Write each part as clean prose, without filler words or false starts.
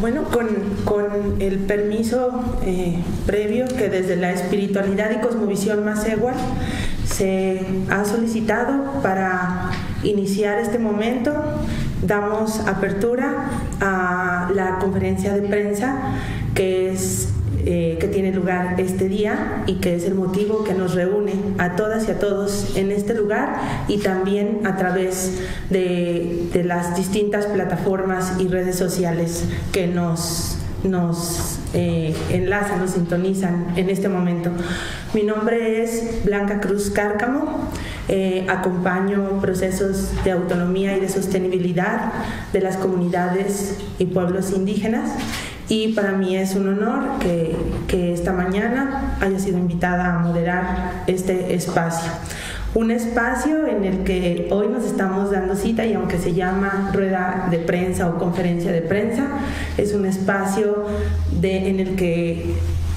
Bueno, con el permiso previo que desde la espiritualidad y cosmovisión Masehual se ha solicitado para iniciar este momento, damos apertura a la conferencia de prensa que tiene lugar este día y que es el motivo que nos reúne a todas y a todos en este lugar y también a través de las distintas plataformas y redes sociales que nos enlazan, nos sintonizan en este momento. Mi nombre es Blanca Cruz Cárcamo. Acompaño procesos de autonomía y de sostenibilidad de las comunidades y pueblos indígenas, y para mí es un honor que esta mañana haya sido invitada a moderar este espacio. Un espacio en el que hoy nos estamos dando cita, y aunque se llama rueda de prensa o conferencia de prensa, es un espacio en el que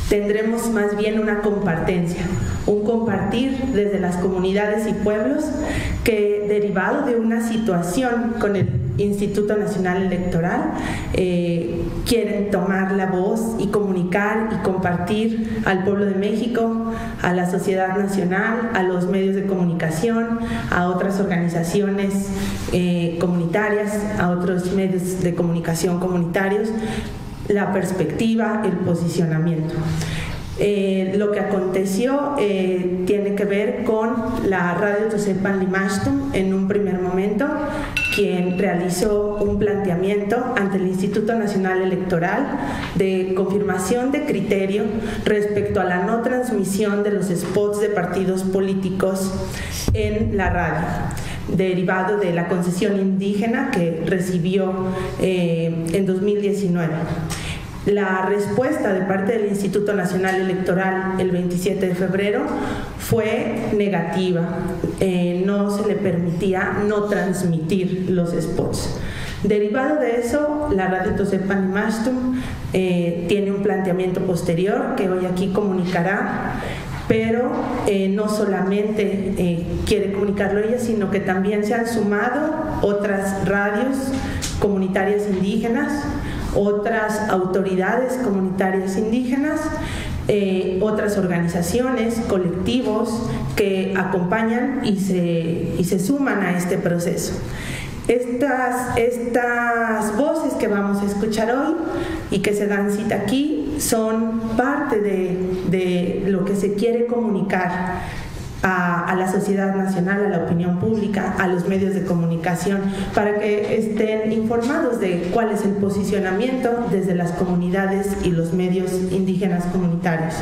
tendremos más bien una compartencia, un compartir desde las comunidades y pueblos que, derivado de una situación con el Instituto Nacional Electoral, quieren tomar la voz y comunicar y compartir al pueblo de México, a la sociedad nacional, a los medios de comunicación, a otras organizaciones comunitarias, a otros medios de comunicación comunitarios, la perspectiva, el posicionamiento. Lo que aconteció tiene que ver con la Radio Tosepan Limakxtum. En un primer momento, quien realizó un planteamiento ante el Instituto Nacional Electoral de confirmación de criterio respecto a la no transmisión de los spots de partidos políticos en la radio, derivado de la concesión indígena que recibió en 2019. La respuesta de parte del Instituto Nacional Electoral el 27 de febrero fue negativa. No se le permitía no transmitir los spots. Derivado de eso, la Radio Tosepan Limakxtum tiene un planteamiento posterior que hoy aquí comunicará, pero no solamente quiere comunicarlo ella, sino que también se han sumado otras radios comunitarias indígenas, otras autoridades comunitarias indígenas, otras organizaciones, colectivos que acompañan y se suman a este proceso. Estas voces que vamos a escuchar hoy y que se dan cita aquí son parte de lo que se quiere comunicar a la sociedad nacional, a la opinión pública, a los medios de comunicación, para que estén informados de cuál es el posicionamiento desde las comunidades y los medios indígenas comunitarios.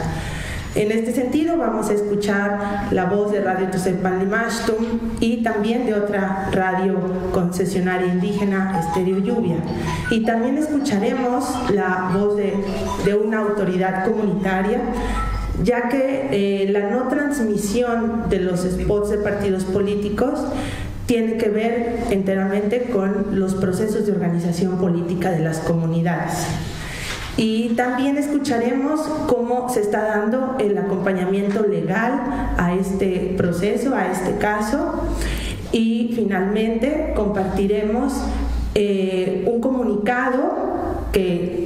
En este sentido, vamos a escuchar la voz de Radio Tosepan Limakxtum y también de otra radio concesionaria indígena, Estéreo Lluvia. Y también escucharemos la voz de una autoridad comunitaria, ya que la no transmisión de los spots de partidos políticos tiene que ver enteramente con los procesos de organización política de las comunidades. Y también escucharemos cómo se está dando el acompañamiento legal a este proceso, a este caso. Y finalmente compartiremos un comunicado que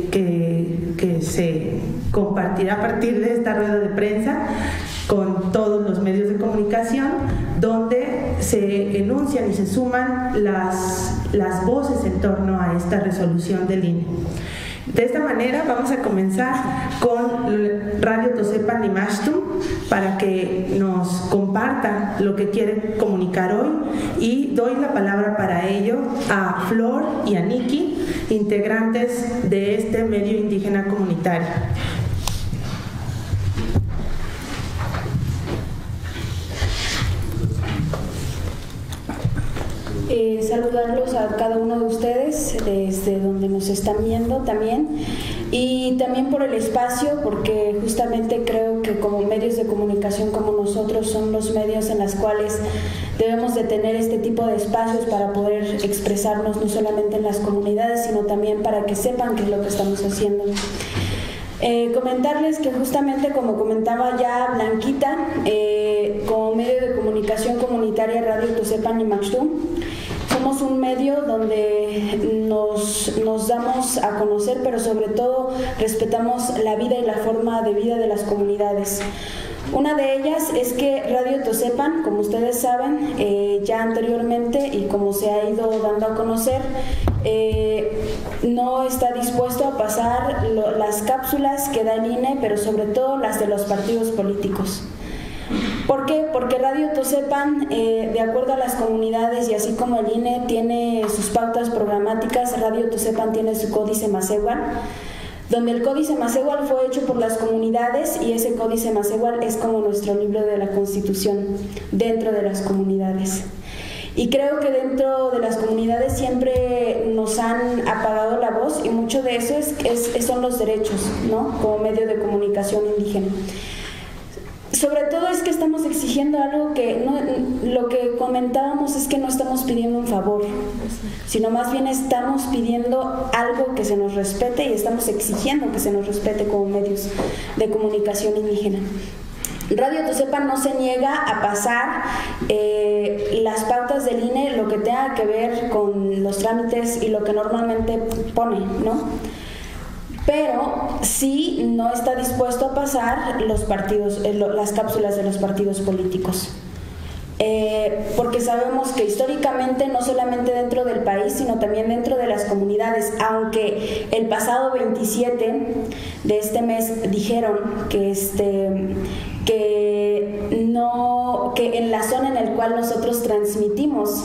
se compartirá a partir de esta rueda de prensa con todos los medios de comunicación, donde se enuncian y se suman las voces en torno a esta resolución del INE. De esta manera vamos a comenzar con Radio Tosepan Limakxtum para que nos comparta lo que quiere comunicar hoy, y doy la palabra para ello a Flor y a Niki, integrantes de este medio indígena comunitario. Saludarlos a cada uno de ustedes desde donde nos están viendo también, y también por el espacio, porque justamente creo que como medios de comunicación como nosotros son los medios en los cuales debemos de tener este tipo de espacios para poder expresarnos no solamente en las comunidades, sino también para que sepan qué es lo que estamos haciendo. Comentarles que justamente, como comentaba ya Blanquita, como medio de comunicación comunitaria Radio Tosepan Limakxtum, somos un medio donde nos damos a conocer, pero sobre todo respetamos la vida y la forma de vida de las comunidades. Una de ellas es que Radio Tosepan, como ustedes saben, ya anteriormente y como se ha ido dando a conocer, no está dispuesto a pasar las cápsulas que da el INE, pero sobre todo las de los partidos políticos. ¿Por qué? Porque Radio Tosepan, de acuerdo a las comunidades y así como el INE tiene sus pautas programáticas, Radio Tosepan tiene su Códice Masehual, donde el Códice Masehual fue hecho por las comunidades y ese Códice Masehual es como nuestro libro de la Constitución dentro de las comunidades. Y creo que dentro de las comunidades siempre nos han apagado la voz y mucho de eso son los derechos, ¿no?, como medio de comunicación indígena. Sobre todo es que estamos exigiendo algo que, lo que comentábamos es que no estamos pidiendo un favor, sino más bien estamos pidiendo algo que se nos respete y estamos exigiendo que se nos respete como medios de comunicación indígena. Radio Tosepan no se niega a pasar las pautas del INE, lo que tenga que ver con los trámites y lo que normalmente pone, ¿no? Pero sí no está dispuesto a pasar los partidos, las cápsulas de los partidos políticos. Porque sabemos que históricamente, no solamente dentro del país, sino también dentro de las comunidades, aunque el pasado 27 de este mes dijeron que en la zona en la cual nosotros transmitimos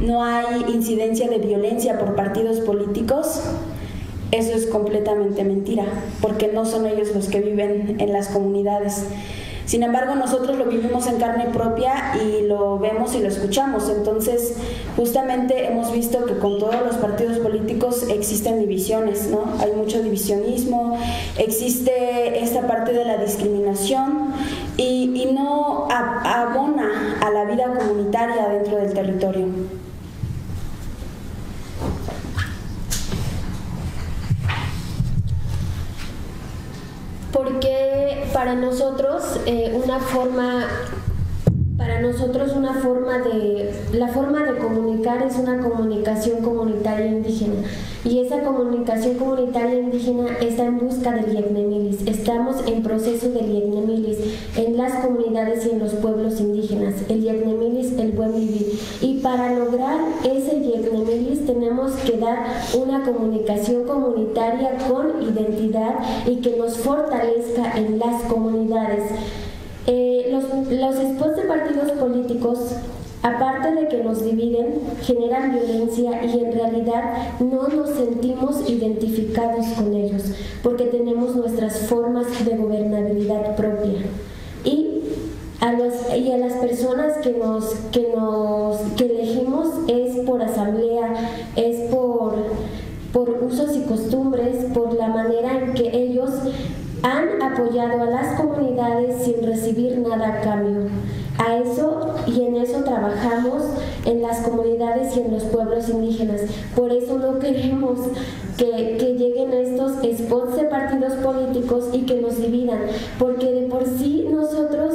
no hay incidencia de violencia por partidos políticos, eso es completamente mentira, porque no son ellos los que viven en las comunidades. Sin embargo, nosotros lo vivimos en carne propia y lo vemos y lo escuchamos. Entonces, justamente hemos visto que con todos los partidos políticos existen divisiones, ¿no? Hay mucho divisionismo, existe esta parte de la discriminación y no abona a la vida comunitaria dentro del territorio. Porque la forma de comunicar es una comunicación comunitaria indígena, y esa comunicación comunitaria indígena está en busca del Yecnemilis. Estamos en proceso del Yecnemilis en las comunidades y en los pueblos indígenas, el Yecnemilis, el buen vivir, y para lograr ese Yecnemilis tenemos que dar una comunicación comunitaria con identidad y que nos fortalezca en las comunidades. Los spots de partidos políticos, aparte de que nos dividen, generan violencia y en realidad no nos sentimos identificados con ellos, porque tenemos nuestras formas de gobernabilidad propia. Y a las personas que elegimos es por asamblea, es por usos y costumbres, por la manera en que ellos han apoyado a las comunidades sin recibir nada a cambio. A eso y en eso trabajamos en las comunidades y en los pueblos indígenas. Por eso no queremos que lleguen estos spots de partidos políticos y que nos dividan, porque de por sí nosotros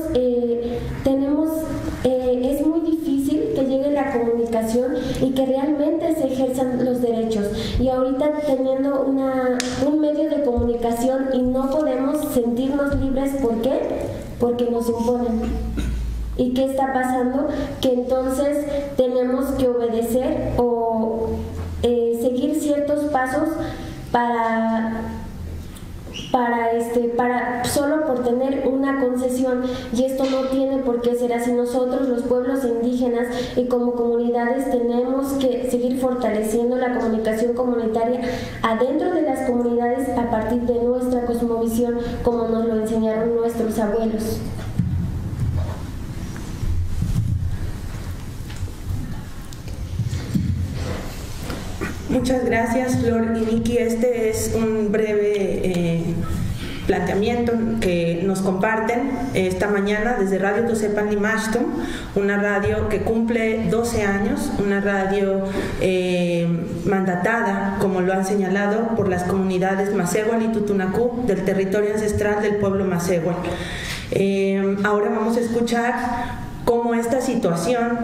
es muy difícil que llegue la comunicación y que realmente se ejerzan los derechos. Y ahorita teniendo un medio de comunicación y no podemos sentirnos libres, ¿por qué? Porque nos imponen. ¿Y qué está pasando? Que entonces tenemos que obedecer o seguir ciertos pasos solo por tener una concesión, y esto no tiene por qué ser así. Nosotros, los pueblos indígenas y como comunidades, tenemos que seguir fortaleciendo la comunicación comunitaria adentro de las comunidades a partir de nuestra cosmovisión, como nos lo enseñaron nuestros abuelos. Muchas gracias, Flor y Niki. Este es un breve planteamiento que nos comparten esta mañana desde Radio Tosepan Limakxtum, una radio que cumple 12 años, una radio mandatada, como lo han señalado, por las comunidades Masehual y Tutunacú del territorio ancestral del pueblo Masehual. Ahora vamos a escuchar como esta situación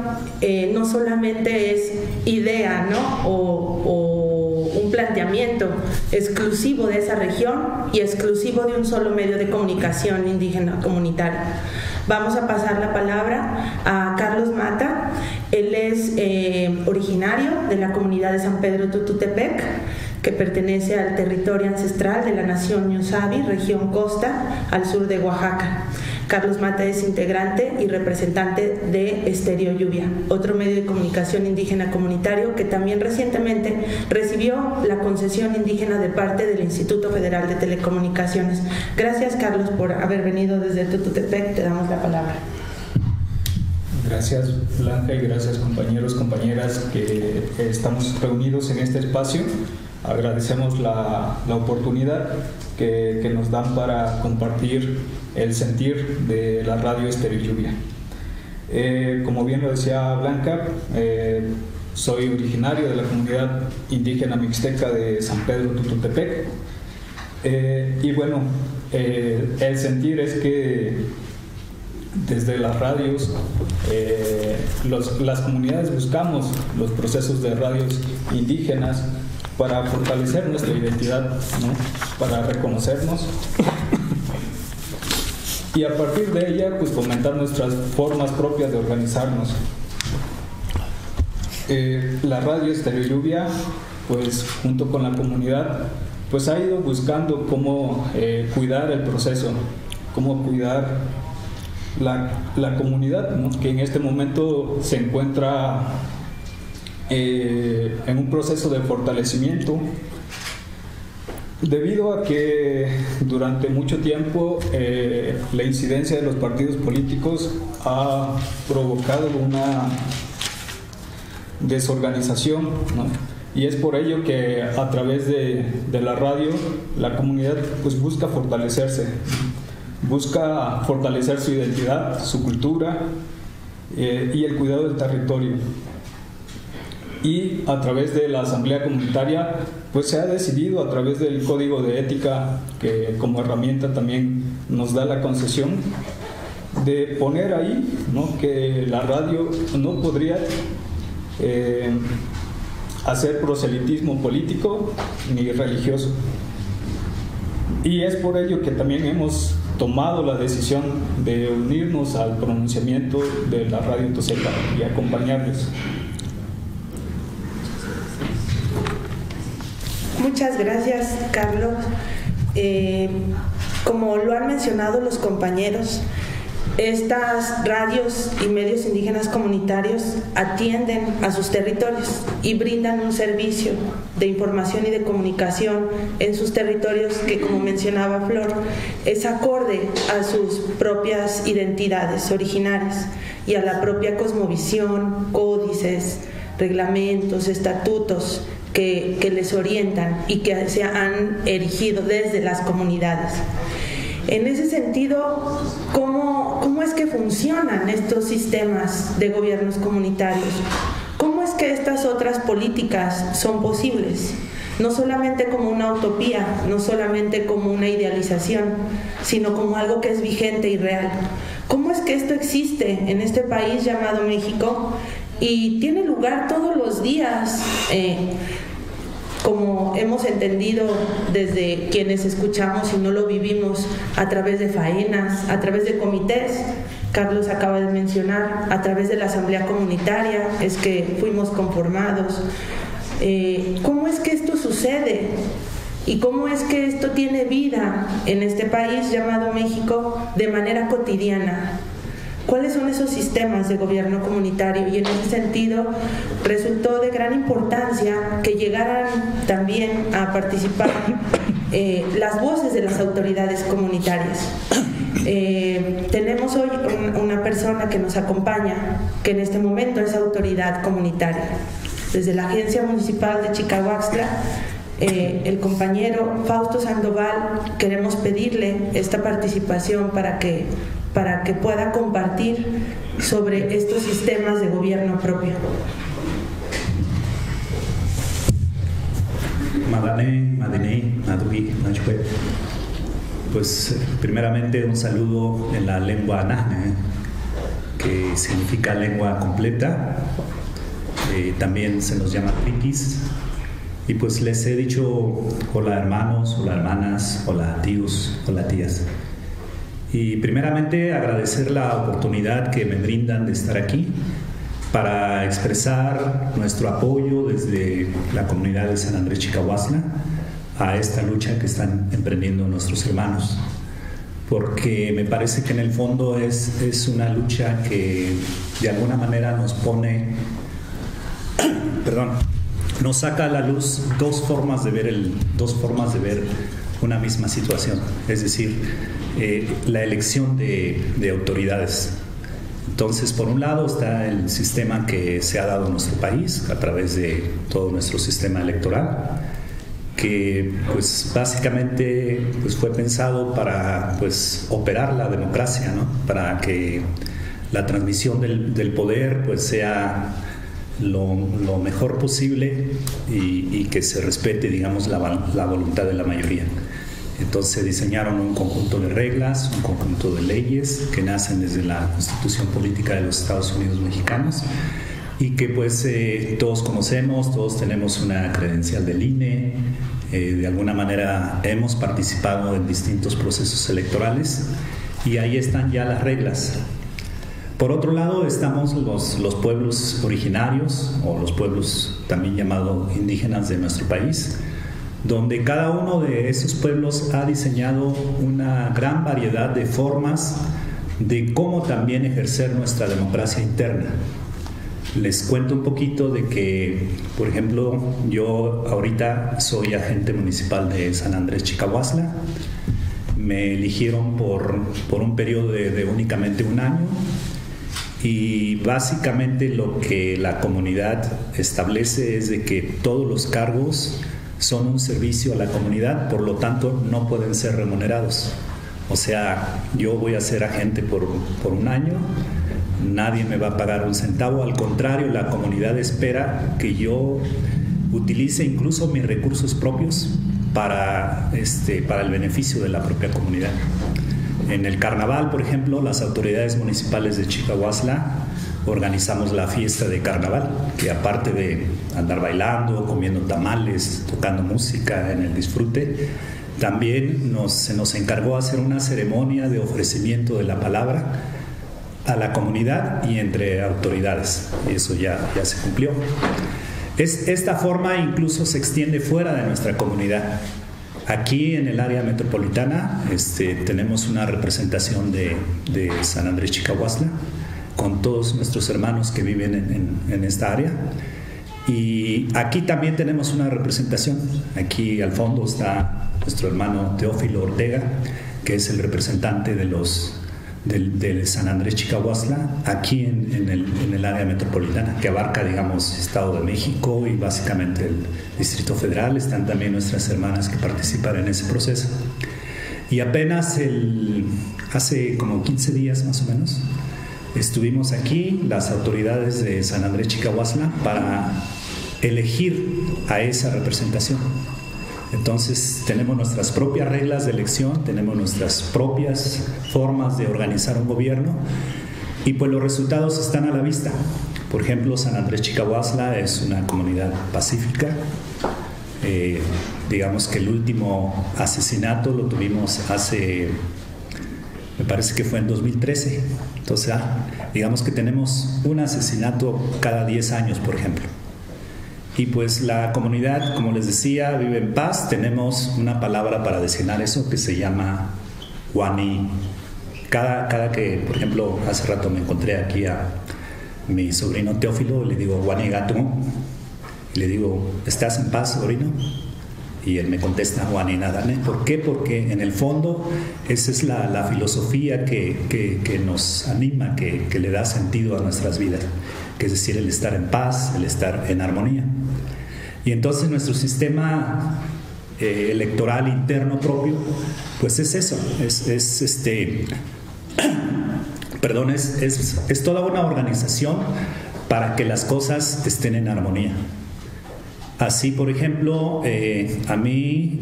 no solamente es idea, ¿no? o un planteamiento exclusivo de esa región y exclusivo de un solo medio de comunicación indígena comunitario. Vamos a pasar la palabra a Carlos Mata. Él es originario de la comunidad de San Pedro Tututepec, que pertenece al territorio ancestral de la nación Ñuu Savi, región costa, al sur de Oaxaca. Carlos Mata es integrante y representante de Estéreo Lluvia, otro medio de comunicación indígena comunitario que también recientemente recibió la concesión indígena de parte del Instituto Federal de Telecomunicaciones. Gracias, Carlos, por haber venido desde Tututepec. Te damos la palabra. Gracias, Blanca, y gracias, compañeros, compañeras, que estamos reunidos en este espacio. Agradecemos la oportunidad que nos dan para compartir el sentir de la radio Estéreo Lluvia. Como bien lo decía Blanca, soy originario de la comunidad indígena mixteca de San Pedro Tututepec. Y bueno, el sentir es que desde las radios, las comunidades buscamos los procesos de radios indígenas para fortalecer nuestra identidad, ¿no? Para reconocernos y a partir de ella, pues, fomentar nuestras formas propias de organizarnos. La radio Estéreo Lluvia, pues, junto con la comunidad, pues, ha ido buscando cómo cuidar el proceso, cómo cuidar la comunidad, ¿no? Que en este momento se encuentra en un proceso de fortalecimiento debido a que durante mucho tiempo la incidencia de los partidos políticos ha provocado una desorganización, ¿no? Y es por ello que a través de la radio la comunidad, pues, busca fortalecerse, busca fortalecer su identidad, su cultura y el cuidado del territorio. Y a través de la asamblea comunitaria, pues, se ha decidido a través del código de ética, que como herramienta también nos da la concesión, de poner ahí, ¿no?, que la radio no podría hacer proselitismo político ni religioso. Y es por ello que también hemos tomado la decisión de unirnos al pronunciamiento de la radio Tosepa y acompañarles. Muchas gracias, Carlos. Como lo han mencionado los compañeros, estas radios y medios indígenas comunitarios atienden a sus territorios y brindan un servicio de información y de comunicación en sus territorios que, como mencionaba Flor, es acorde a sus propias identidades originarias y a la propia cosmovisión, códices, reglamentos, estatutos que les orientan y que se han erigido desde las comunidades. En ese sentido, ¿cómo es que funcionan estos sistemas de gobiernos comunitarios? ¿Cómo es que estas otras políticas son posibles? No solamente como una utopía, no solamente como una idealización, sino como algo que es vigente y real. ¿Cómo es que esto existe en este país llamado México? Y tiene lugar todos los días, como hemos entendido desde quienes escuchamos y no lo vivimos, a través de faenas, a través de comités, Carlos acaba de mencionar, a través de la asamblea comunitaria es que fuimos conformados. ¿Cómo es que esto sucede? ¿Y cómo es que esto tiene vida en este país llamado México de manera cotidiana? ¿Cuáles son esos sistemas de gobierno comunitario? Y en ese sentido resultó de gran importancia que llegaran también a participar las voces de las autoridades comunitarias. Tenemos hoy una persona que nos acompaña, que en este momento es autoridad comunitaria. Desde la Agencia Municipal de Chicahuaxtla, el compañero Fausto Sandoval, queremos pedirle esta participación para que pueda compartir sobre estos sistemas de gobierno propio. Pues primeramente un saludo en la lengua nahne, que significa lengua completa, también se nos llama triquis. Y pues les he dicho hola hermanos, hola hermanas, hola tíos, hola tías. Y primeramente agradecer la oportunidad que me brindan de estar aquí para expresar nuestro apoyo desde la comunidad de San Andrés Chicahuaxtla a esta lucha que están emprendiendo nuestros hermanos, porque me parece que en el fondo es una lucha que de alguna manera nos pone, perdón, nos saca a la luz dos formas de ver una misma situación, es decir, la elección de autoridades. Entonces, por un lado está el sistema que se ha dado en nuestro país a través de todo nuestro sistema electoral, que pues básicamente pues, fue pensado para pues, operar la democracia, ¿no? Para que la transmisión del poder pues, sea lo mejor posible y que se respete, digamos, la voluntad de la mayoría. Entonces diseñaron un conjunto de reglas, un conjunto de leyes que nacen desde la Constitución Política de los Estados Unidos Mexicanos y que pues todos conocemos, todos tenemos una credencial del INE, de alguna manera hemos participado en distintos procesos electorales y ahí están ya las reglas. Por otro lado estamos los pueblos originarios o los pueblos también llamados indígenas de nuestro país, donde cada uno de esos pueblos ha diseñado una gran variedad de formas de cómo también ejercer nuestra democracia interna. Les cuento un poquito de que, por ejemplo, yo ahorita soy agente municipal de San Andrés Chicahuaxtla. Me eligieron por un periodo de únicamente un año y básicamente lo que la comunidad establece es de que todos los cargos son un servicio a la comunidad, por lo tanto no pueden ser remunerados. O sea, yo voy a ser agente por un año, nadie me va a pagar un centavo, al contrario, la comunidad espera que yo utilice incluso mis recursos propios para el beneficio de la propia comunidad. En el carnaval, por ejemplo, las autoridades municipales de Chicahuaxtla organizamos la fiesta de carnaval, que aparte de andar bailando, comiendo tamales, tocando música en el disfrute, también se nos encargó hacer una ceremonia de ofrecimiento de la palabra a la comunidad y entre autoridades, y eso ya se cumplió. Esta forma incluso se extiende fuera de nuestra comunidad. Aquí en el área metropolitana tenemos una representación de San Andrés Chicahuaxtla, con todos nuestros hermanos que viven en esta área. Y aquí también tenemos una representación. Aquí al fondo está nuestro hermano Teófilo Ortega, que es el representante del San Andrés Chicahuaxtla, aquí en el área metropolitana, que abarca, digamos, Estado de México y básicamente el Distrito Federal. Están también nuestras hermanas que participan en ese proceso. Y apenas hace como 15 días más o menos, estuvimos aquí, las autoridades de San Andrés Chicahuaxtla, para elegir a esa representación. Entonces, tenemos nuestras propias reglas de elección, tenemos nuestras propias formas de organizar un gobierno y pues los resultados están a la vista. Por ejemplo, San Andrés Chicahuaxtla es una comunidad pacífica. Digamos que el último asesinato lo tuvimos hace, me parece que fue en 2013. Entonces, digamos que tenemos un asesinato cada 10 años, por ejemplo. Y pues la comunidad, como les decía, vive en paz. Tenemos una palabra para designar eso que se llama Wani. Cada que, por ejemplo, hace rato me encontré aquí a mi sobrino Teófilo, le digo Wani Gato. Y le digo, ¿estás en paz, sobrino? Y él me contesta, Wani Nadane. ¿Por qué? Porque en el fondo esa es la filosofía que nos anima, que le da sentido a nuestras vidas, que es decir, el estar en paz, el estar en armonía. Y entonces nuestro sistema electoral interno propio, pues es eso, es toda una organización para que las cosas estén en armonía. Así, por ejemplo, a mí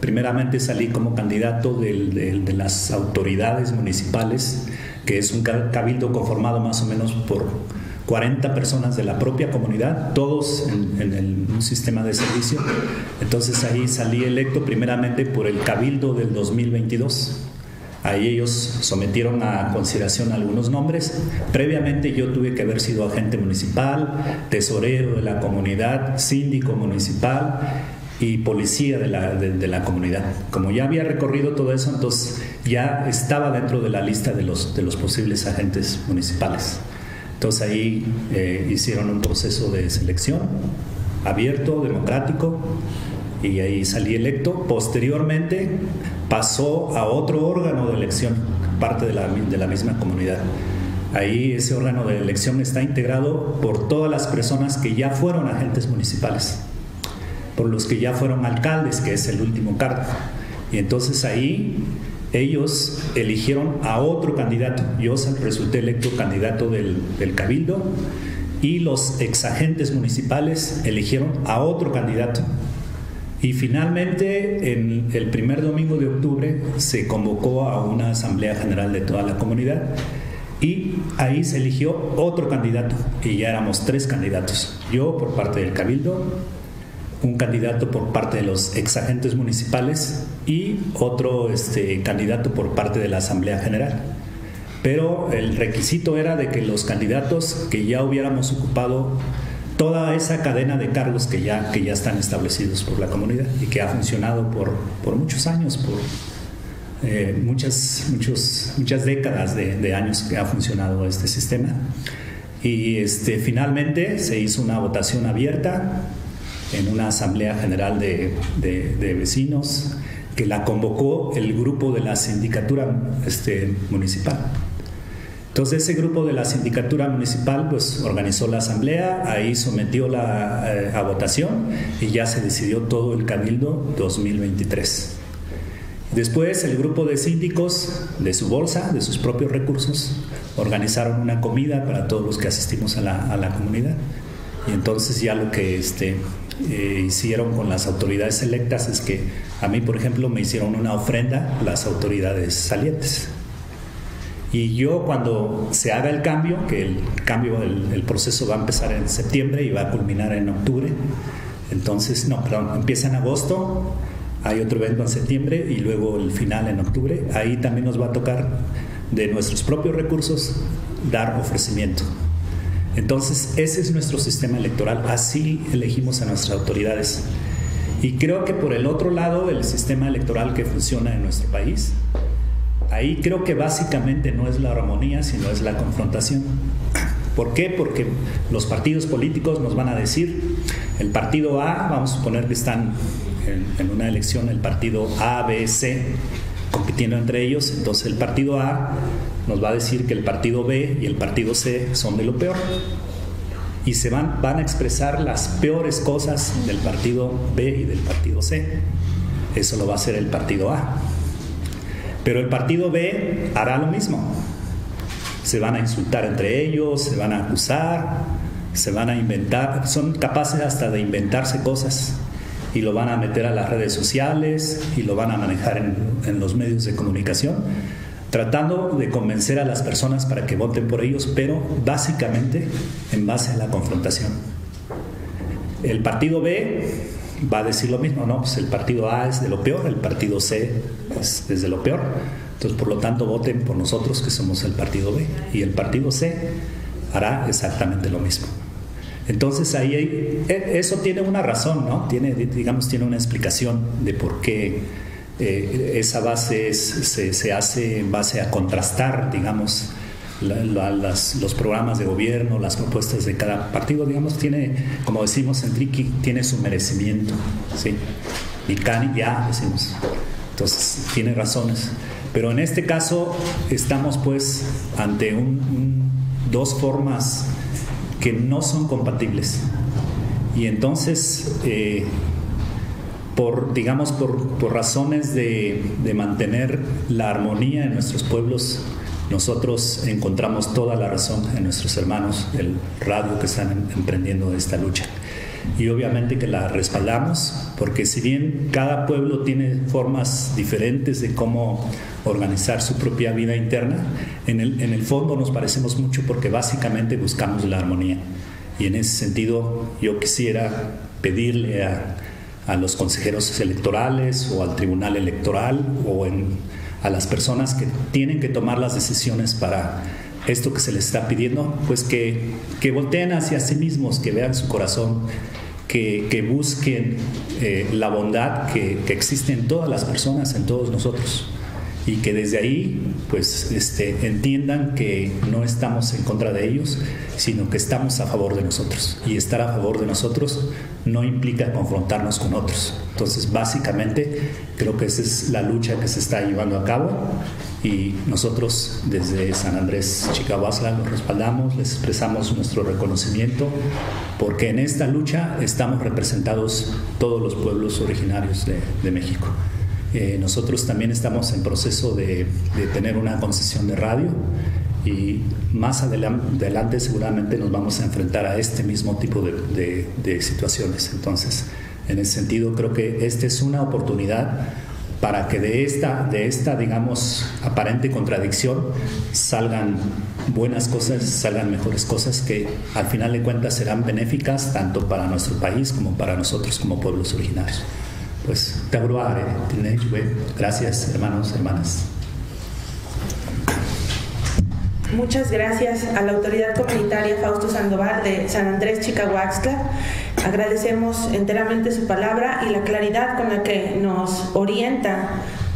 primeramente salí como candidato de las autoridades municipales que es un cabildo conformado más o menos por 40 personas de la propia comunidad, todos en un sistema de servicio. Entonces ahí salí electo primeramente por el cabildo del 2022. Ahí ellos sometieron a consideración algunos nombres. Previamente yo tuve que haber sido agente municipal, tesorero de la comunidad, síndico municipal y policía de la comunidad. Como ya había recorrido todo eso, entonces ya estaba dentro de la lista de los posibles agentes municipales. Entonces ahí hicieron un proceso de selección abierto, democrático, y ahí salí electo. Posteriormente pasó a otro órgano de elección, parte de la misma comunidad. Ahí ese órgano de elección está integrado por todas las personas que ya fueron agentes municipales, por los que ya fueron alcaldes, que es el último cargo. Y entonces ahí ellos eligieron a otro candidato. Yo resulté electo candidato del cabildo, y los exagentes municipales eligieron a otro candidato. Y finalmente, en el primer domingo de octubre, se convocó a una asamblea general de toda la comunidad, y ahí se eligió otro candidato, y ya éramos tres candidatos. Yo por parte del cabildo, un candidato por parte de los exagentes municipales y otro candidato por parte de la Asamblea General. Pero el requisito era de que los candidatos que ya hubiéramos ocupado toda esa cadena de cargos que ya están establecidos por la comunidad y que ha funcionado por muchos años, por muchas décadas de años que ha funcionado este sistema. Y finalmente se hizo una votación abierta en una asamblea general de vecinos que la convocó el grupo de la sindicatura municipal. Entonces ese grupo de la sindicatura municipal pues organizó la asamblea, ahí sometió a votación y ya se decidió todo el cabildo 2023. Después el grupo de síndicos, de su bolsa, de sus propios recursos, organizaron una comida para todos los que asistimos a la comunidad. Y entonces ya lo que hicieron con las autoridades electas es que a mí, por ejemplo, me hicieron una ofrenda las autoridades salientes. Y yo, cuando se haga el cambio, que el proceso va a empezar en septiembre y va a culminar en octubre, entonces, no, perdón, empieza en agosto, hay otro evento en septiembre y luego el final en octubre. Ahí también nos va a tocar de nuestros propios recursos dar ofrecimiento. Entonces, ese es nuestro sistema electoral, así elegimos a nuestras autoridades. Y creo que por el otro lado, el sistema electoral que funciona en nuestro país, ahí creo que básicamente no es la armonía, sino es la confrontación. ¿Por qué? Porque los partidos políticos nos van a decir, el partido A, vamos a suponer que están en una elección el partido A, B, C, compitiendo entre ellos, entonces el partido A nos va a decir que el partido B y el partido C son de lo peor y se van a expresar las peores cosas del partido B y del partido C. Eso lo va a hacer el partido A, pero el partido B hará lo mismo, se van a insultar entre ellos, se van a acusar, se van a inventar, son capaces hasta de inventarse cosas y lo van a meter a las redes sociales y lo van a manejar en los medios de comunicación, tratando de convencer a las personas para que voten por ellos, pero básicamente en base a la confrontación. El partido B va a decir lo mismo, ¿no? Pues el partido A es de lo peor, el partido C es de lo peor, entonces por lo tanto voten por nosotros que somos el partido B, y el partido C hará exactamente lo mismo. Entonces ahí eso tiene una razón, ¿no? Tiene una explicación de por qué esa base se hace en base a contrastar, digamos, los programas de gobierno, las propuestas de cada partido, digamos, tiene, como decimos en Triqui, tiene su merecimiento, ¿sí? Y Cani ya decimos, entonces tiene razones, pero en este caso estamos pues ante dos formas que no son compatibles. Y entonces, por razones de mantener la armonía en nuestros pueblos, nosotros encontramos toda la razón en nuestros hermanos del radio que están emprendiendo esta lucha. Y obviamente que la respaldamos, porque si bien cada pueblo tiene formas diferentes de cómo organizar su propia vida interna, En el fondo nos parecemos mucho porque básicamente buscamos la armonía. Y en ese sentido yo quisiera pedirle a los consejeros electorales o al Tribunal Electoral o a las personas que tienen que tomar las decisiones para esto que se les está pidiendo, pues que volteen hacia sí mismos, que vean su corazón, que busquen la bondad que existe en todas las personas, en todos nosotros, y que desde ahí pues entiendan que no estamos en contra de ellos, sino que estamos a favor de nosotros, y estar a favor de nosotros no implica confrontarnos con otros. Entonces básicamente creo que esa es la lucha que se está llevando a cabo, y nosotros desde San Andrés Chicahuaxtla los respaldamos, les expresamos nuestro reconocimiento, porque en esta lucha estamos representados todos los pueblos originarios de México. Nosotros también estamos en proceso de tener una concesión de radio, y más adelante seguramente nos vamos a enfrentar a este mismo tipo de situaciones. Entonces, en ese sentido, creo que esta es una oportunidad para que de esta digamos, aparente contradicción salgan buenas cosas, salgan mejores cosas que al final de cuentas serán benéficas tanto para nuestro país como para nosotros como pueblos originarios. Pues te abruaré, gracias hermanos, hermanas. Muchas gracias a la autoridad comunitaria Fausto Sandoval de San Andrés Chicahuaxtla. Agradecemos enteramente su palabra y la claridad con la que nos orienta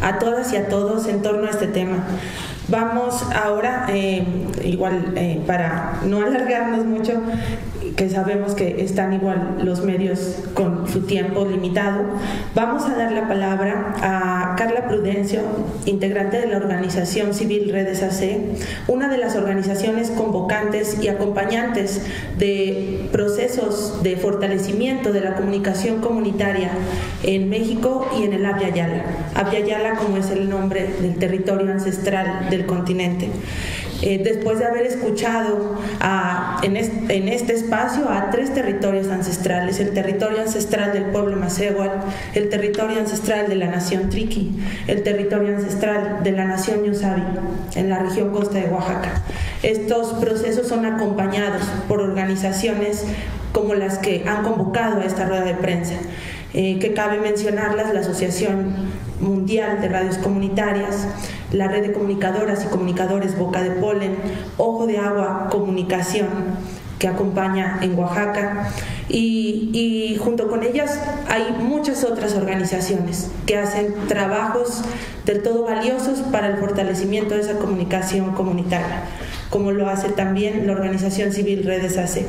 a todas y a todos en torno a este tema. Vamos ahora, para no alargarnos mucho, que sabemos que están igual los medios con su tiempo limitado, vamos a dar la palabra a Carla Prudencio, integrante de la organización civil Redes AC, una de las organizaciones convocantes y acompañantes de procesos de fortalecimiento de la comunicación comunitaria en México y en el Abya Yala. Abya Yala, como es el nombre del territorio ancestral del continente. Después de haber escuchado en este espacio a tres territorios ancestrales: el territorio ancestral del pueblo Masehual, el territorio ancestral de la nación Triqui, el territorio ancestral de la nación Ñuu Savi, en la región costa de Oaxaca. Estos procesos son acompañados por organizaciones como las que han convocado a esta rueda de prensa, que cabe mencionarlas: la Asociación Mundial de Radios Comunitarias, la Red de Comunicadoras y Comunicadores Boca de Polen, Ojo de Agua Comunicación, que acompaña en Oaxaca, y junto con ellas hay muchas otras organizaciones que hacen trabajos del todo valiosos para el fortalecimiento de esa comunicación comunitaria, como lo hace también la organización civil Redes AC.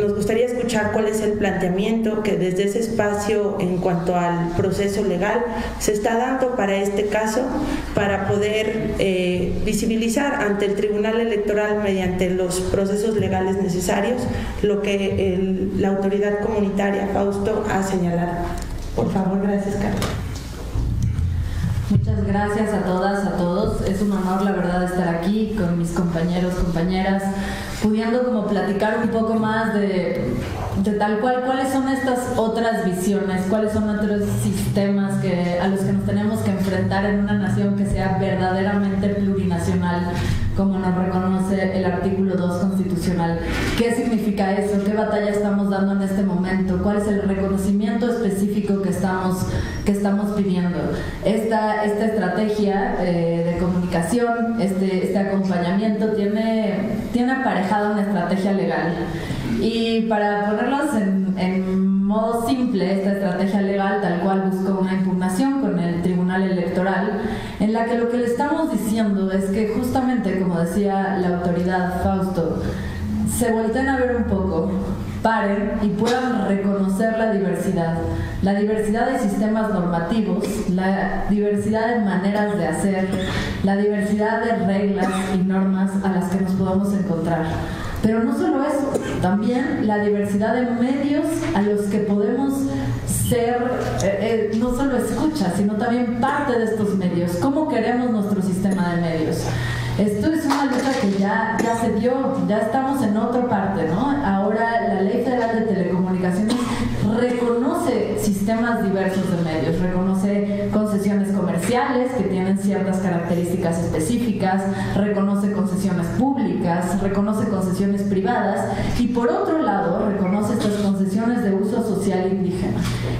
Nos gustaría escuchar cuál es el planteamiento que desde ese espacio en cuanto al proceso legal se está dando para este caso, para poder visibilizar ante el Tribunal Electoral, mediante los procesos legales necesarios, lo que la autoridad comunitaria Fausto ha señalado. Por favor, gracias, Carlos. Muchas gracias a todas, a todos. Es un honor, la verdad, estar aquí con mis compañeros, compañeras, pudiendo como platicar un poco más de tal cual, cuáles son estas otras visiones, cuáles son otros sistemas a los que nos tenemos que enfrentar en una nación que sea verdaderamente plurinacional, como nos reconoce el artículo 2 constitucional. ¿Qué significa eso? ¿Qué batalla estamos dando en este momento? ¿Cuál es el reconocimiento específico que estamos pidiendo? Esta estrategia de comunicación, este acompañamiento tiene aparejado una estrategia legal. Y para ponerlos en modo simple, esta estrategia legal tal cual buscó una impugnación con el Tribunal Electoral, en la que lo que le estamos diciendo es que justamente, como decía la autoridad Fausto, se volteen a ver un poco, paren y puedan reconocer la diversidad de sistemas normativos, la diversidad de maneras de hacer, la diversidad de reglas y normas a las que nos podamos encontrar. Pero no solo eso, también la diversidad de medios a los que podemos ser, no solo escucha, sino también parte de estos medios. ¿Cómo queremos nuestro sistema de medios? Esto es una lucha que ya se dio, ya estamos en otra parte, ¿no? Ahora la Ley Federal de Telecomunicaciones reconoce sistemas sistemas diversos de medios, reconoce concesiones comerciales que tienen ciertas características específicas, reconoce concesiones públicas, reconoce concesiones privadas y por otro lado reconoce estas concesiones de uso social indígena.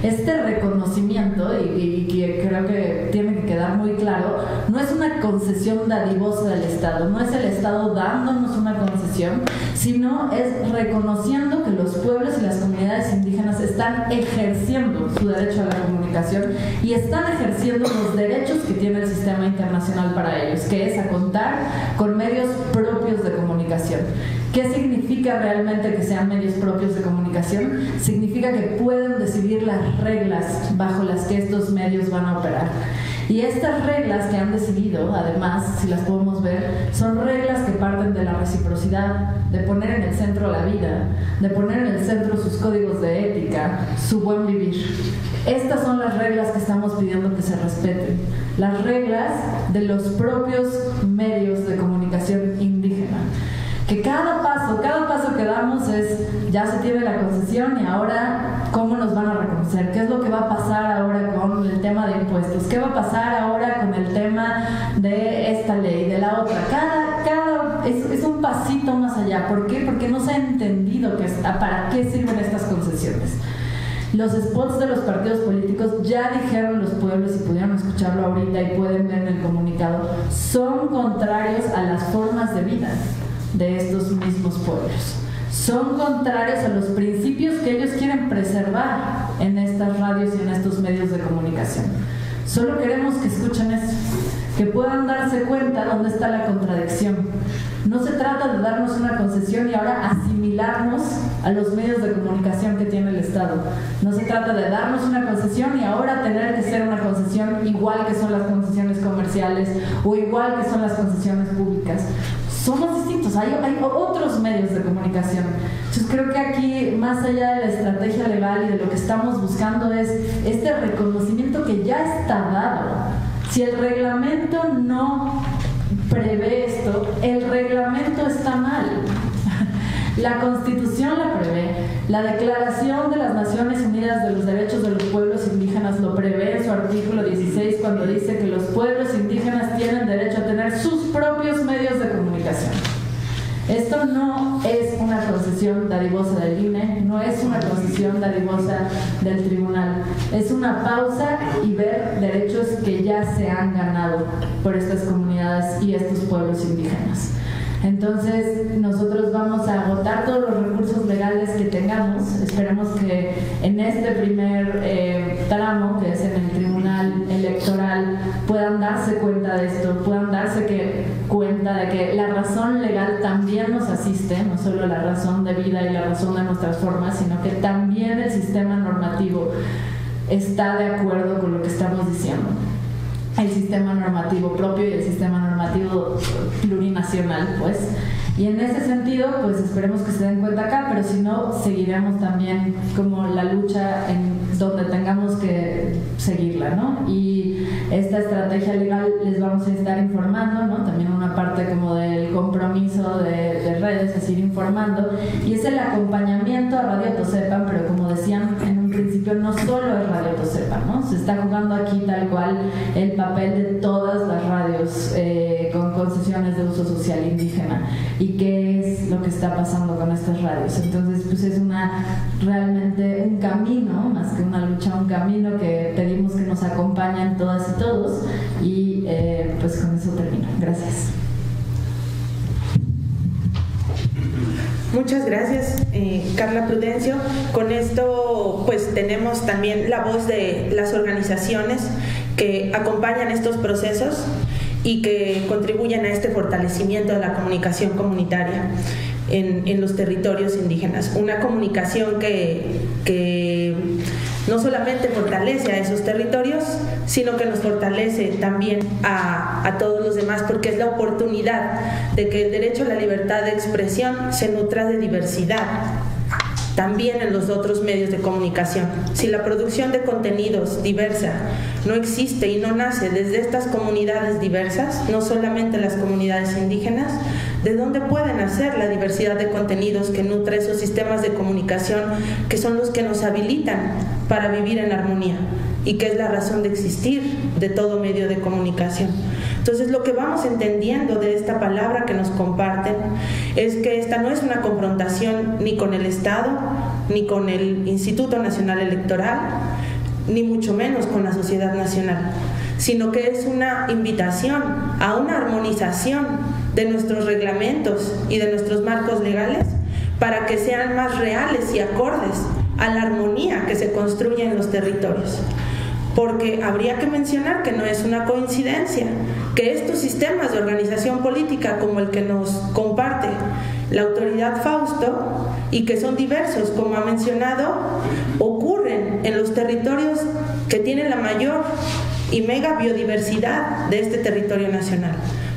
Este reconocimiento, y que creo que tiene que quedar muy claro, no es una concesión dadivosa del Estado, no es el Estado dándonos una concesión, sino es reconociendo que los pueblos y las comunidades indígenas están ejerciendo su derecho a la comunicación y están ejerciendo los derechos que tiene el sistema internacional para ellos, que es a contar con medios propios de comunicación. ¿Qué significa realmente que sean medios propios de comunicación? Significa que pueden decidir las reglas bajo las que estos medios van a operar. Y estas reglas que han decidido, además, si las podemos ver, son reglas que parten de la reciprocidad, de poner en el centro la vida, de poner en el centro sus códigos de ética, su buen vivir. Estas son las reglas que estamos pidiendo que se respeten, las reglas de los propios medios de comunicación indígena. Que cada paso que damos es, ya se tiene la concesión y ahora, ¿cómo nos van a reconocer? ¿Qué es lo que va a pasar ahora con el tema de impuestos? ¿Qué va a pasar ahora con el tema de esta ley, de la otra? Es un pasito más allá. ¿Por qué? Porque no se ha entendido para qué sirven estas concesiones. Los spots de los partidos políticos, ya dijeron los pueblos y pudieron escucharlo ahorita y pueden ver en el comunicado, son contrarios a las formas de vida de estos mismos pueblos. Son contrarios a los principios que ellos quieren preservar en estas radios y en estos medios de comunicación. Solo queremos que escuchen eso, que puedan darse cuenta dónde está la contradicción. No se trata de darnos una concesión y ahora asimilarnos a los medios de comunicación que tiene el Estado. No se trata de darnos una concesión y ahora tener que ser una concesión igual que son las concesiones comerciales o igual que son las concesiones públicas. Somos distintos, hay otros medios de comunicación. Entonces creo que aquí, más allá de la estrategia legal y de lo que estamos buscando, es este reconocimiento que ya está dado. Si el reglamento no prevé esto, el reglamento está mal. La Constitución la prevé, la Declaración de las Naciones Unidas de los Derechos de los Pueblos Indígenas lo prevé en su artículo 16 cuando dice que los pueblos indígenas tienen derecho a tener sus propios medios de comunicación. Esto no es una concesión dadivosa del INE, no es una concesión dadivosa del tribunal, es una pausa y ver derechos que ya se han ganado por estas comunidades y estos pueblos indígenas. Entonces nosotros vamos a agotar todos los recursos legales que tengamos. Esperemos que en este primer tramo, que es en el Tribunal Electoral, puedan darse cuenta de esto, puedan darse cuenta de que la razón legal también nos asiste, no solo la razón de vida y la razón de nuestras formas, sino que también el sistema normativo está de acuerdo con lo que estamos diciendo. El sistema normativo propio y el sistema normativo plurinacional, pues. Y en ese sentido, pues esperemos que se den cuenta acá, pero si no, seguiremos también como la lucha en donde tengamos que seguirla, ¿no? Y esta estrategia legal les vamos a estar informando, ¿no? También una parte como del compromiso de redes, es ir informando. Y es el acompañamiento a Radio Tosepan, pero como decían en un principio, no solo es Radio Tosepan, ¿no? Se está jugando aquí tal cual el papel de todas las radios con concesiones de uso social indígena y qué es lo que está pasando con estas radios. Entonces, pues es realmente un camino, más que una lucha, un camino que pedimos que nos acompañen todas y todos y pues con eso termino. Gracias. Muchas gracias, Carla Prudencio. Con esto pues tenemos también la voz de las organizaciones que acompañan estos procesos y que contribuyen a este fortalecimiento de la comunicación comunitaria en los territorios indígenas. Una comunicación que no solamente fortalece a esos territorios, sino que nos fortalece también a todos los demás, porque es la oportunidad de que el derecho a la libertad de expresión se nutra de diversidad, también en los otros medios de comunicación. Si la producción de contenidos diversa no existe y no nace desde estas comunidades diversas, no solamente las comunidades indígenas, ¿de dónde pueden hacer la diversidad de contenidos que nutre esos sistemas de comunicación que son los que nos habilitan para vivir en armonía y que es la razón de existir de todo medio de comunicación. Entonces, lo que vamos entendiendo de esta palabra que nos comparten es que esta no es una confrontación ni con el Estado, ni con el Instituto Nacional Electoral, ni mucho menos con la sociedad nacional, sino que es una invitación a una armonización de nuestros reglamentos y de nuestros marcos legales para que sean más reales y acordes a la armonía que se construye en los territorios. Porque habría que mencionar que no es una coincidencia que estos sistemas de organización política como el que nos comparte la autoridad Fausto, y que son diversos, como ha mencionado, ocurren en los territorios que tienen la mayor y mega biodiversidad de este territorio nacional.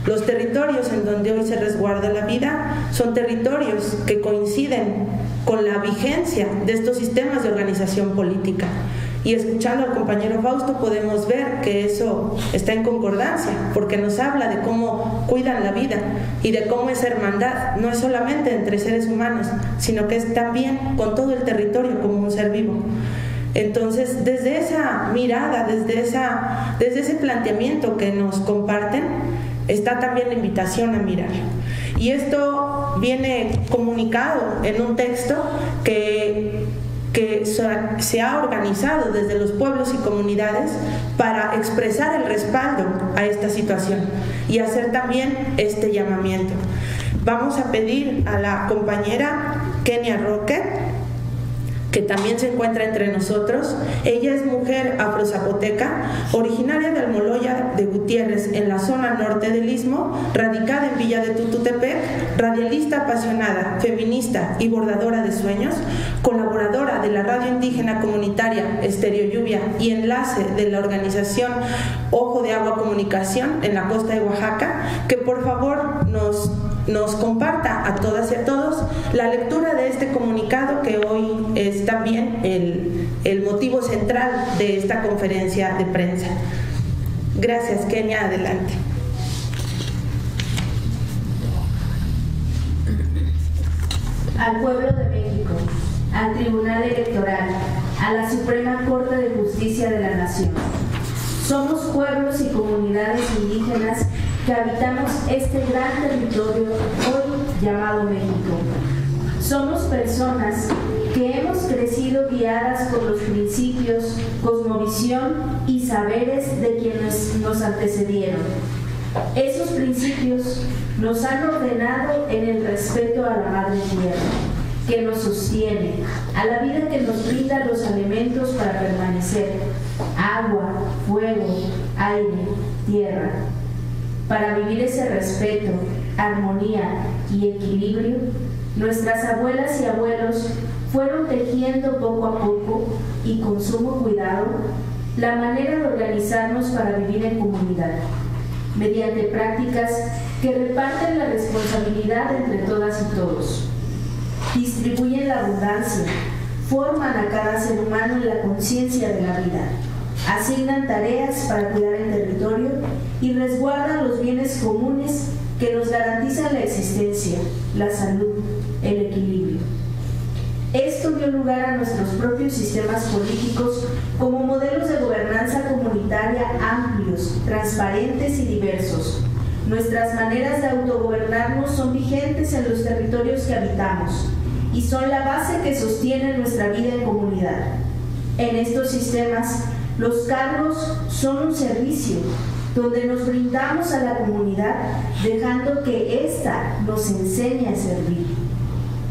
Los territorios en donde hoy se resguarda la vida son territorios que coinciden con la vigencia de estos sistemas de organización política. Y escuchando al compañero Fausto podemos ver que eso está en concordancia, porque nos habla de cómo cuidan la vida y de cómo esa hermandad no es solamente entre seres humanos, sino que es también con todo el territorio como un ser vivo. Entonces, desde esa mirada, desde ese planteamiento que nos comparten, está también la invitación a mirar. Y esto viene comunicado en un texto que se ha organizado desde los pueblos y comunidades para expresar el respaldo a esta situación y hacer también este llamamiento. Vamos a pedir a la compañera Kenia Roque, que también se encuentra entre nosotros. Ella es mujer afrozapoteca, originaria de Almoloya de Gutiérrez, en la zona norte del Istmo, radicada en Villa de Tututepec, radialista apasionada, feminista y bordadora de sueños, colaboradora de la radio indígena comunitaria Estéreo Lluvia y enlace de la organización Ojo de Agua Comunicación en la costa de Oaxaca, que por favor nos comparta a todas y a todos la lectura de este comunicado, que hoy es también el motivo central de esta conferencia de prensa. Gracias, Kenia, adelante. Al pueblo de México, al Tribunal Electoral, a la Suprema Corte de Justicia de la Nación. Somos pueblos y comunidades indígenas que habitamos este gran territorio hoy llamado México. Somos personas que hemos crecido guiadas por los principios, cosmovisión y saberes de quienes nos antecedieron. Esos principios nos han ordenado en el respeto a la madre tierra, que nos sostiene, a la vida que nos brinda los alimentos para permanecer, agua, fuego, aire, tierra. Para vivir ese respeto, armonía y equilibrio, nuestras abuelas y abuelos fueron tejiendo poco a poco y con sumo cuidado la manera de organizarnos para vivir en comunidad, mediante prácticas que reparten la responsabilidad entre todas y todos. Distribuyen la abundancia, forman a cada ser humano en la conciencia de la vida, asignan tareas para cuidar el territorio y resguardan los bienes comunes que nos garantizan la existencia, la salud, el equilibrio. Esto dio lugar a nuestros propios sistemas políticos como modelos de gobernanza comunitaria amplios, transparentes y diversos. Nuestras maneras de autogobernarnos son vigentes en los territorios que habitamos y son la base que sostiene nuestra vida en comunidad. En estos sistemas, los cargos son un servicio donde nos brindamos a la comunidad dejando que ésta nos enseñe a servir.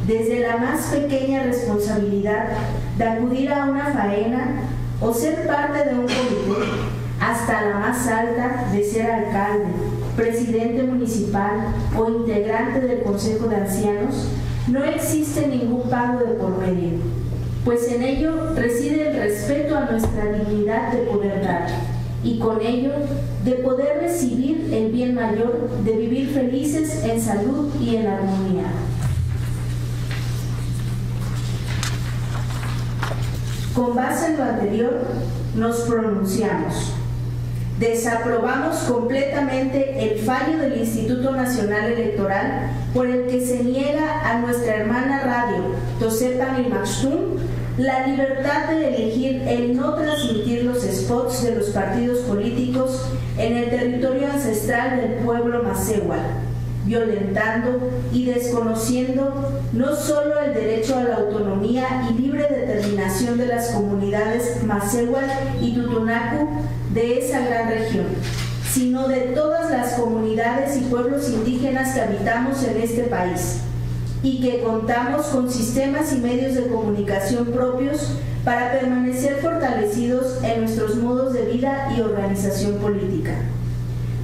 Desde la más pequeña responsabilidad de acudir a una faena o ser parte de un comité, hasta la más alta de ser alcalde, presidente municipal o integrante del Consejo de Ancianos, no existe ningún pago de por medio, pues en ello reside el respeto a nuestra dignidad de poder dar y con ello de poder recibir el bien mayor de vivir felices en salud y en armonía. Con base en lo anterior, nos pronunciamos. Desaprobamos completamente el fallo del Instituto Nacional Electoral por el que se niega a nuestra hermana radio Tosepan Limakxtum la libertad de elegir el no transmitir los spots de los partidos políticos en el territorio ancestral del pueblo masehual, violentando y desconociendo no solo el derecho a la autonomía y libre determinación de las comunidades masehual y tutunacu de esa gran región, sino de todas las comunidades y pueblos indígenas que habitamos en este país y que contamos con sistemas y medios de comunicación propios para permanecer fortalecidos en nuestros modos de vida y organización política.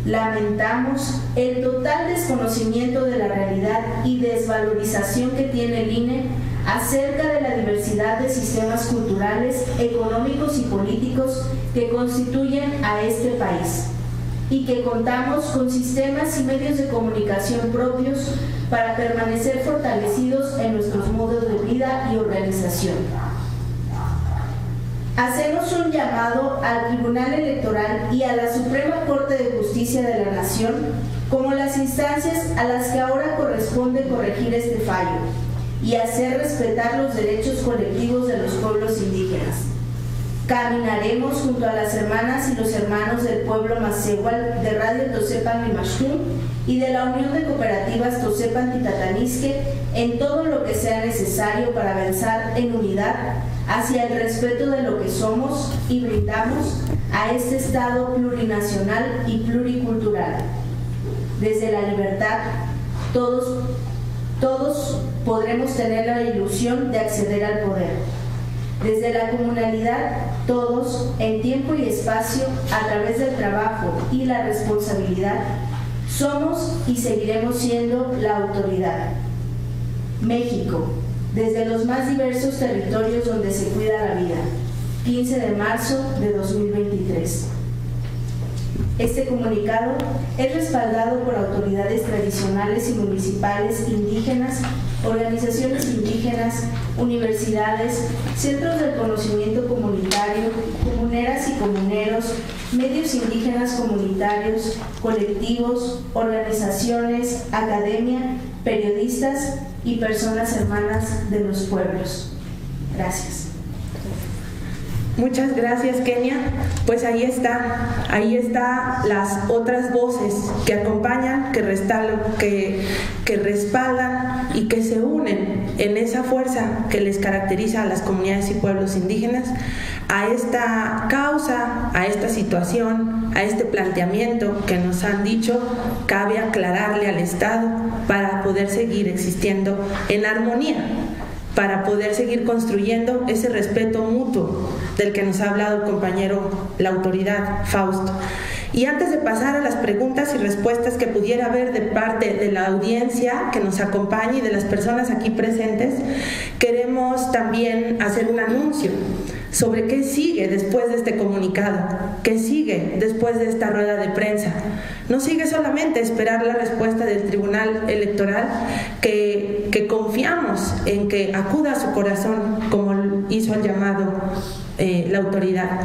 Lamentamos el total desconocimiento de la realidad y desvalorización que tiene el INE acerca de la diversidad de sistemas culturales, económicos y políticos que constituyen a este país, y que contamos con sistemas y medios de comunicación propios para permanecer fortalecidos en nuestros modos de vida y organización. Hacemos un llamado al Tribunal Electoral y a la Suprema Corte de Justicia de la Nación como las instancias a las que ahora corresponde corregir este fallo y hacer respetar los derechos colectivos de los pueblos indígenas. Caminaremos junto a las hermanas y los hermanos del pueblo masehual de Radio Tosepan Limakxtum y de la Unión de Cooperativas Tosepan Titatanisque en todo lo que sea necesario para avanzar en unidad hacia el respeto de lo que somos y brindamos a este Estado plurinacional y pluricultural. Desde la libertad, todos podremos tener la ilusión de acceder al poder. Desde la comunalidad, todos, en tiempo y espacio, a través del trabajo y la responsabilidad, somos y seguiremos siendo la autoridad. México, desde los más diversos territorios donde se cuida la vida. 15 de marzo de 2023. Este comunicado es respaldado por autoridades tradicionales y municipales indígenas, organizaciones indígenas, universidades, centros del conocimiento comunitario, comuneras y comuneros, medios indígenas comunitarios, colectivos, organizaciones, academia, periodistas y personas hermanas de los pueblos. Gracias. Muchas gracias, Kenia. Pues ahí está las otras voces que acompañan, que respaldan y que se unen en esa fuerza que les caracteriza a las comunidades y pueblos indígenas, a esta causa, a esta situación, a este planteamiento que nos han dicho, cabe aclararle al Estado para poder seguir existiendo en armonía, para poder seguir construyendo ese respeto mutuo del que nos ha hablado el compañero, la autoridad, Fausto. Y antes de pasar a las preguntas y respuestas que pudiera haber de parte de la audiencia que nos acompaña y de las personas aquí presentes, queremos también hacer un anuncio sobre qué sigue después de este comunicado, qué sigue después de esta rueda de prensa. No sigue solamente esperar la respuesta del Tribunal Electoral, que confiamos en que acuda a su corazón, como hizo el llamado la autoridad,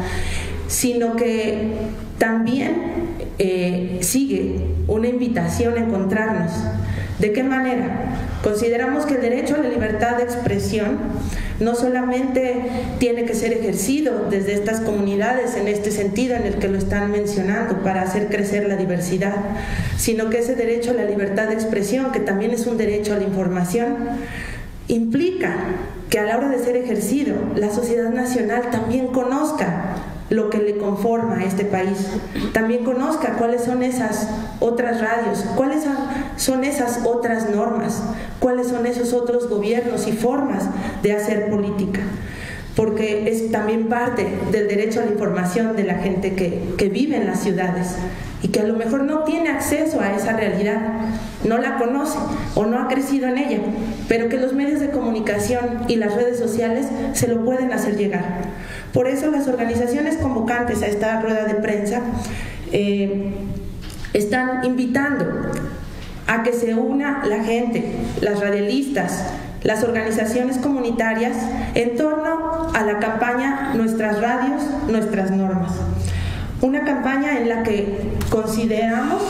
sino que también sigue una invitación a encontrarnos. ¿De qué manera? Consideramos que el derecho a la libertad de expresión no solamente tiene que ser ejercido desde estas comunidades en este sentido en el que lo están mencionando para hacer crecer la diversidad, sino que ese derecho a la libertad de expresión, que también es un derecho a la información, implica que a la hora de ser ejercido la sociedad nacional también conozca lo que le conforma a este país, también conozca cuáles son esas otras radios, cuáles son esas otras normas, cuáles son esos otros gobiernos y formas de hacer política, porque es también parte del derecho a la información de la gente que vive en las ciudades y que a lo mejor no tiene acceso a esa realidad, no la conoce o no ha crecido en ella, pero que los medios de comunicación y las redes sociales se lo pueden hacer llegar. Por eso las organizaciones convocantes a esta rueda de prensa están invitando a que se una la gente, las radialistas, las organizaciones comunitarias en torno a la campaña Nuestras Radios, Nuestras Normas. Una campaña en la que consideramos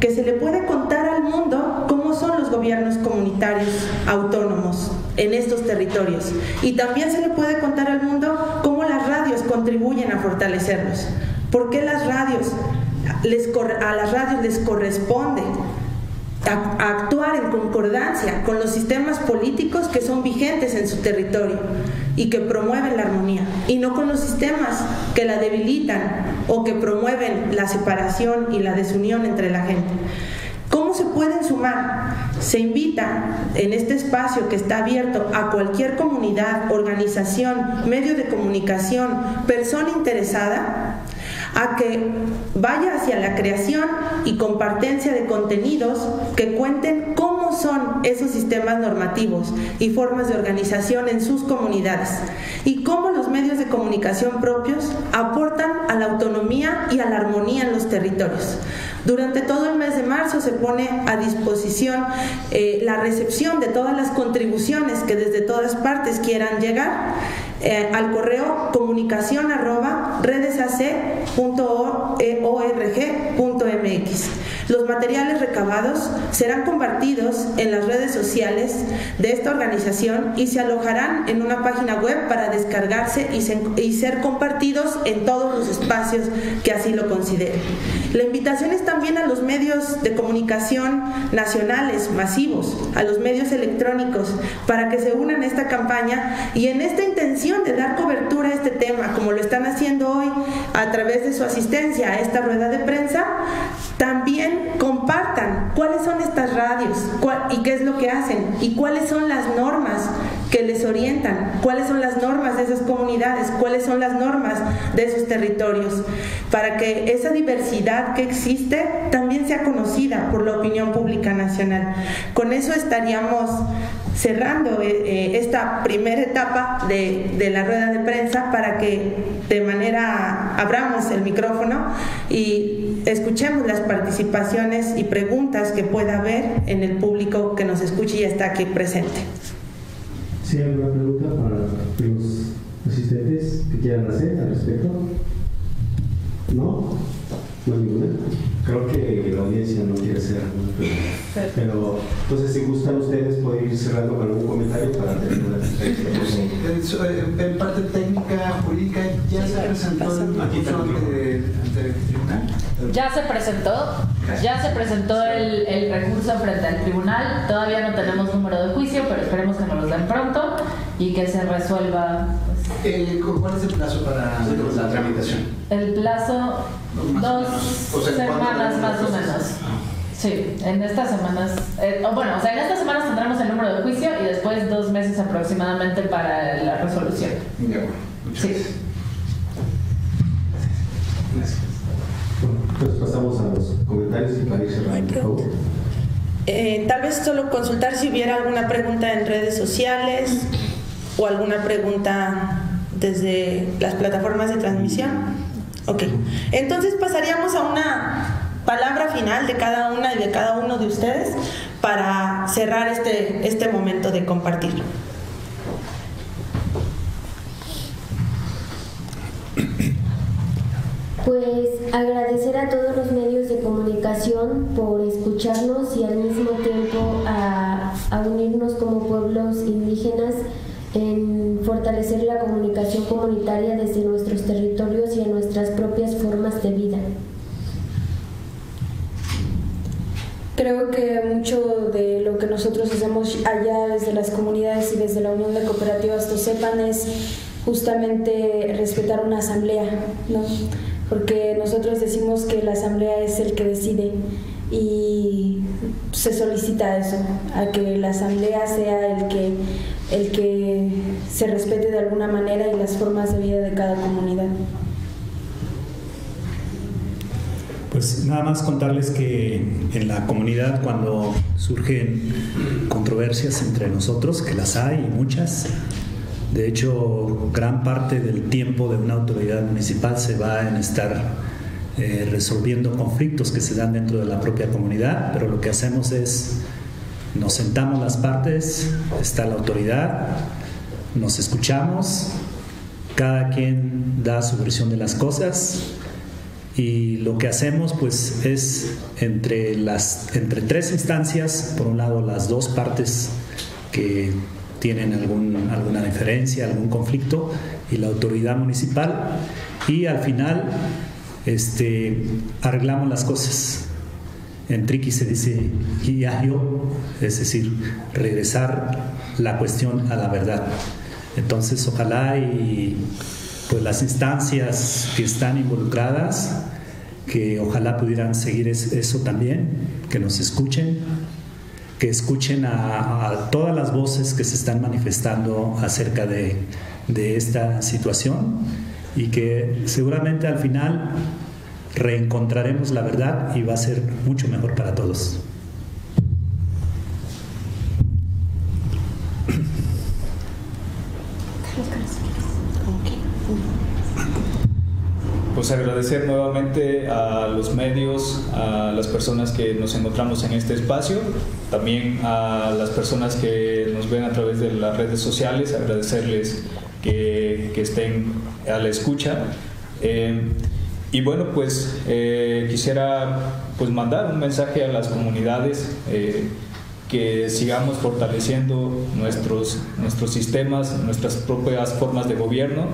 que se le puede contar al mundo cómo son los gobiernos comunitarios autónomos en estos territorios. Y también se le puede contar al mundo cómo las radios contribuyen a fortalecerlos. ¿Por qué a las radios les corresponde actuar en concordancia con los sistemas políticos que son vigentes en su territorio y que promueven la armonía, y no con los sistemas que la debilitan o que promueven la separación y la desunión entre la gente? ¿Cómo se pueden sumar? Se invita en este espacio que está abierto a cualquier comunidad, organización, medio de comunicación, persona interesada, a que vaya hacia la creación y compartencia de contenidos que cuenten cómo son esos sistemas normativos y formas de organización en sus comunidades y cómo los medios de comunicación propios aportan a la autonomía y a la armonía en los territorios. Durante todo el mes de marzo se pone a disposición la recepción de todas las contribuciones que desde todas partes quieran llegar al correo comunicacion@redesac.org.mx. Los materiales recabados serán compartidos en las redes sociales de esta organización y se alojarán en una página web para descargarse y ser compartidos en todos los espacios que así lo consideren. La invitación es también a los medios de comunicación nacionales masivos, a los medios electrónicos, para que se unan a esta campaña y en esta intención de dar cobertura a este tema, como lo están haciendo hoy a través de su asistencia a esta rueda de prensa. También compartan cuáles son estas radios y qué es lo que hacen y cuáles son las normas que les orientan, cuáles son las normas de esas comunidades, cuáles son las normas de esos territorios, para que esa diversidad que existe también sea conocida por la opinión pública nacional. Con eso estaríamos cerrando esta primera etapa de la rueda de prensa, para que de manera abramos el micrófono y escuchemos las participaciones y preguntas que pueda haber en el público que nos escuche y está aquí presente. ¿Sí hay alguna pregunta para los asistentes que quieran hacer al respecto? ¿No? No hay ninguna. Creo que la audiencia no quiere hacer alguna pregunta. Pero entonces, si gustan ustedes, pueden ir cerrando con algún comentario para terminar. Sí, en parte técnica, jurídica, ¿ya se presentó ante el tribunal? Ya se presentó el recurso frente al tribunal. Todavía no tenemos número de juicio, pero esperemos que nos lo den pronto y que se resuelva. ¿Cuál es el plazo para la tramitación? El plazo, dos semanas más o menos. Sí, en estas semanas, en estas semanas tendremos el número de juicio y después 2 meses aproximadamente para la resolución. Ya, bueno, muchas gracias. Gracias. Bueno, pues pasamos a los comentarios y para ir cerrando. Tal vez solo consultar si hubiera alguna pregunta en redes sociales o alguna pregunta desde las plataformas de transmisión. Ok, entonces pasaríamos a una palabra final de cada una y de cada uno de ustedes para cerrar este momento de compartirlo. Pues agradecer a todos los medios de comunicación por escucharnos y al mismo tiempo a unirnos como pueblos indígenas en fortalecer la comunicación comunitaria desde nuestros territorios y en nuestras propias formas de vida. Creo que mucho de lo que nosotros hacemos allá desde las comunidades y desde la Unión de Cooperativas Tosepan es justamente respetar una asamblea, ¿no? Porque nosotros decimos que la asamblea es el que decide y se solicita eso, a que la asamblea sea el que se respete de alguna manera y las formas de vida de cada comunidad. Pues nada más contarles que en la comunidad, cuando surgen controversias entre nosotros, que las hay, muchas, de hecho gran parte del tiempo de una autoridad municipal se va en estar resolviendo conflictos que se dan dentro de la propia comunidad, pero lo que hacemos es nos sentamos las partes, está la autoridad, nos escuchamos, cada quien da su versión de las cosas y lo que hacemos pues es entre tres instancias, por un lado las dos partes que tienen alguna diferencia, algún conflicto, y la autoridad municipal, y al final arreglamos las cosas. En triqui se dice guiayo, es decir, regresar la cuestión a la verdad. Entonces ojalá y pues las instancias que están involucradas, que ojalá pudieran seguir eso también, que nos escuchen, que escuchen a todas las voces que se están manifestando acerca de esta situación, y que seguramente al final reencontraremos la verdad y va a ser mucho mejor para todos. Pues agradecer nuevamente a los medios, a las personas que nos encontramos en este espacio, también a las personas que nos ven a través de las redes sociales, agradecerles que estén a la escucha. Y bueno, pues quisiera pues mandar un mensaje a las comunidades, que sigamos fortaleciendo nuestros sistemas, nuestras propias formas de gobierno,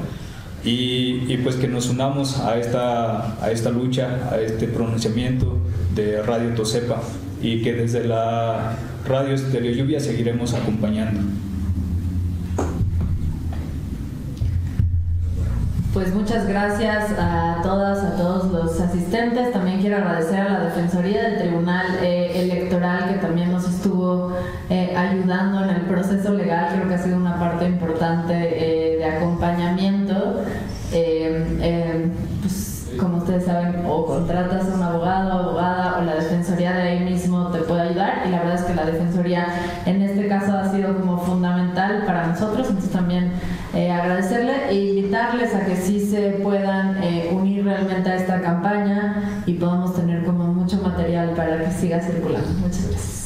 y pues que nos unamos a esta lucha, a este pronunciamiento de Radio Tosepa, y que desde la radio Estéreo Lluvia seguiremos acompañando. Pues muchas gracias a todas, a todos los asistentes. También quiero agradecer a la Defensoría del Tribunal Electoral, que también nos estuvo ayudando en el proceso legal. Creo que ha sido una parte importante de acompañamiento. Pues, como ustedes saben, o contratas a un abogado, abogada, o la Defensoría de ahí mismo te puede ayudar, y la verdad es que la Defensoría en este caso ha sido como fundamental para nosotros. Entonces también agradecerle e invitarles a que sí se puedan unir realmente a esta campaña, y podamos tener como mucho material para que siga circulando. Muchas gracias.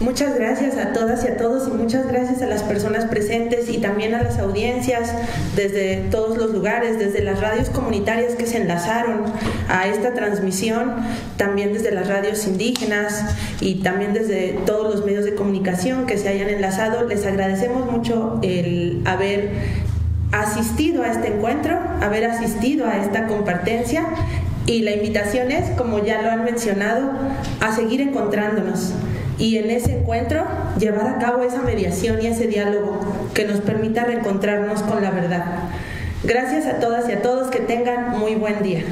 Muchas gracias a todas y a todos, y muchas gracias a las personas presentes y también a las audiencias desde todos los lugares, desde las radios comunitarias que se enlazaron a esta transmisión, también desde las radios indígenas y también desde todos los medios de comunicación que se hayan enlazado. Les agradecemos mucho el haber asistido a este encuentro, haber asistido a esta compartencia, y la invitación es, como ya lo han mencionado, a seguir encontrándonos. Y en ese encuentro, llevar a cabo esa mediación y ese diálogo que nos permita reencontrarnos con la verdad. Gracias a todas y a todos, que tengan muy buen día.